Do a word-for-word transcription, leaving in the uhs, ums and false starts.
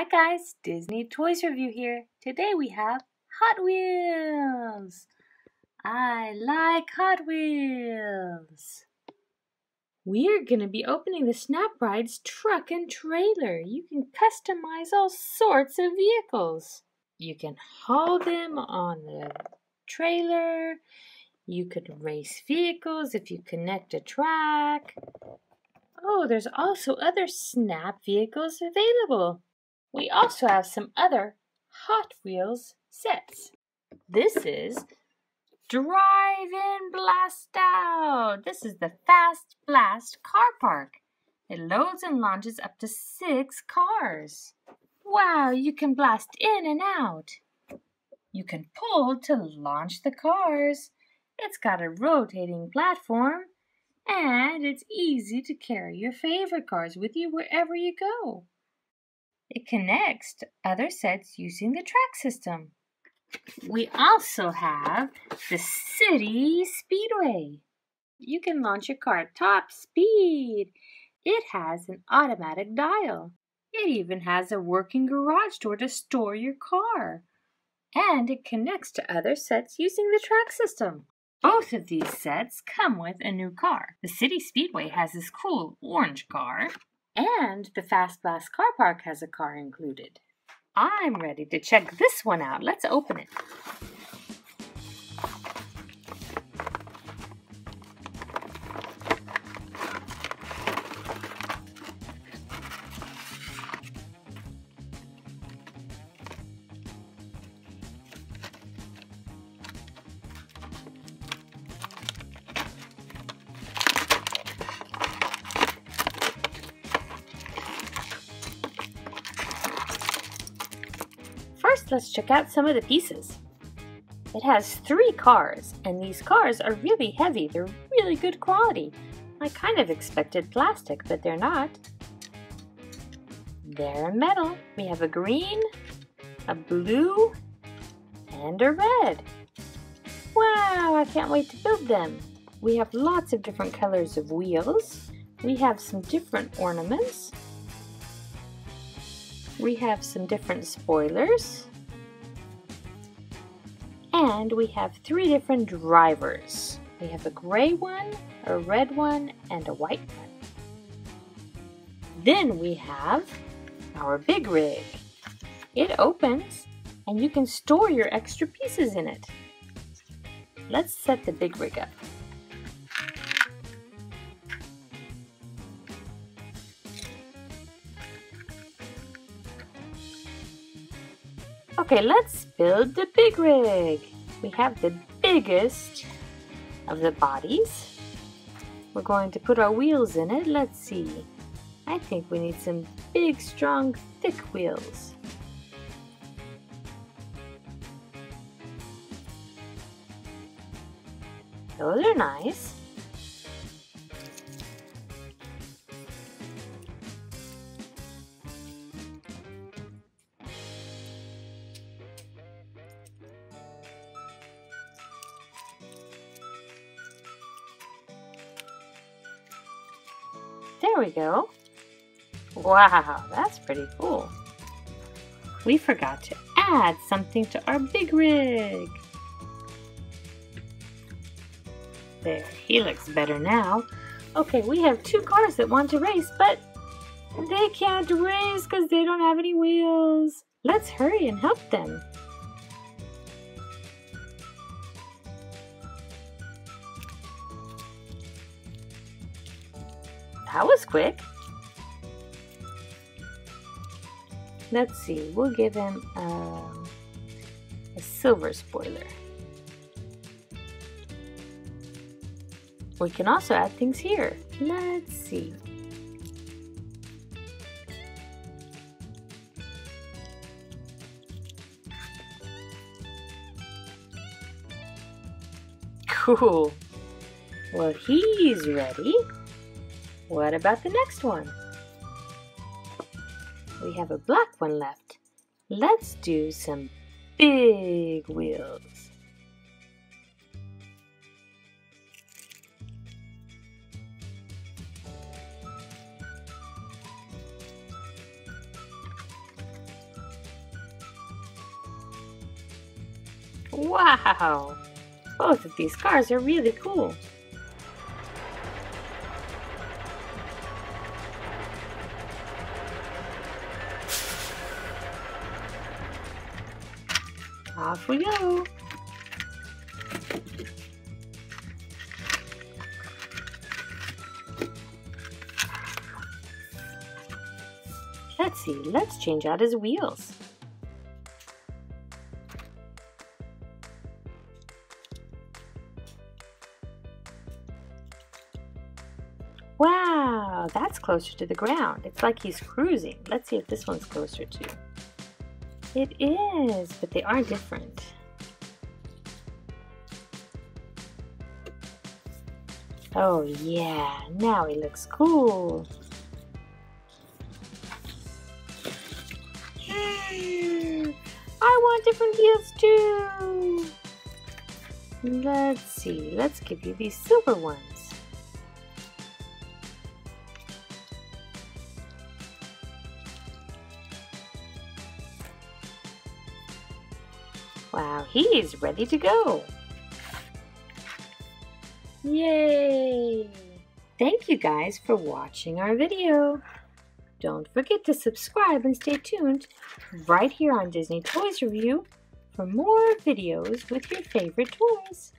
Hi guys, Disney Toys Review here. Today we have Hot Wheels. I like Hot Wheels. We're going to be opening the Snap Rides truck and trailer. You can customize all sorts of vehicles. You can haul them on the trailer. You could race vehicles if you connect a track. Oh, there's also other Snap vehicles available. We also have some other Hot Wheels sets. This is Drive-In Blast Out. This is the Fast Blast Car Park. It loads and launches up to six cars. Wow, you can blast in and out. You can pull to launch the cars. It's got a rotating platform. And it's easy to carry your favorite cars with you wherever you go. It connects to other sets using the track system. We also have the City Speedway. You can launch your car at top speed. It has an automatic dial. It even has a working garage door to store your car. And it connects to other sets using the track system. Both of these sets come with a new car. The City Speedway has this cool orange car, and the Fast Blast Car Park has a car included. I'm ready to check this one out. Let's open it. First, let's check out some of the pieces. It has three cars, and these cars are really heavy. They're really good quality. I kind of expected plastic, but they're not. They're metal. We have a green, a blue, and a red. Wow, I can't wait to build them. We have lots of different colors of wheels. We have some different ornaments. We have some different spoilers, and we have three different drivers. We have a gray one, a red one, and a white one. Then we have our big rig. It opens, and you can store your extra pieces in it. Let's set the big rig up. Okay, let's build the big rig. We have the biggest of the bodies. We're going to put our wheels in it. Let's see. I think we need some big, strong, thick wheels. Those are nice. There we go. Wow, that's pretty cool. We forgot to add something to our big rig. There, he looks better now. Okay, we have two cars that want to race, but they can't race because they don't have any wheels. Let's hurry and help them. That was quick. Let's see, we'll give him um, a silver spoiler. We can also add things here. Let's see. Cool. Well, he's ready. What about the next one? We have a black one left. Let's do some big wheels. Wow! Both of these cars are really cool. Off we go! Let's see, let's change out his wheels. Wow, that's closer to the ground. It's like he's cruising. Let's see if this one's closer too. It is, but they are different. Oh yeah, now he looks cool. I want different wheels too. Let's see, let's give you these silver ones. Wow, he's ready to go! Yay! Thank you guys for watching our video. Don't forget to subscribe and stay tuned right here on Disney Toys Review for more videos with your favorite toys.